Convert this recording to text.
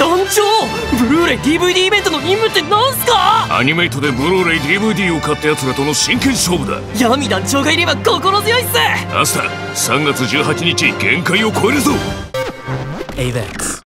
団長、ブルーレイ DVD イベントの任務ってなんすか？アニメイトでブルーレイ DVD を買った奴らとの真剣勝負だ。闇団長がいれば心強いっす。明日3月18日、限界を超えるぞ。AVEX